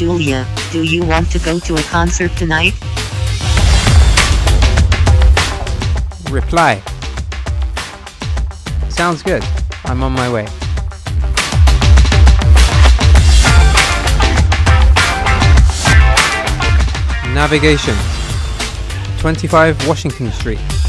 Julia, do you want to go to a concert tonight? Reply: sounds good, I'm on my way. Navigation: 25 Washington Street.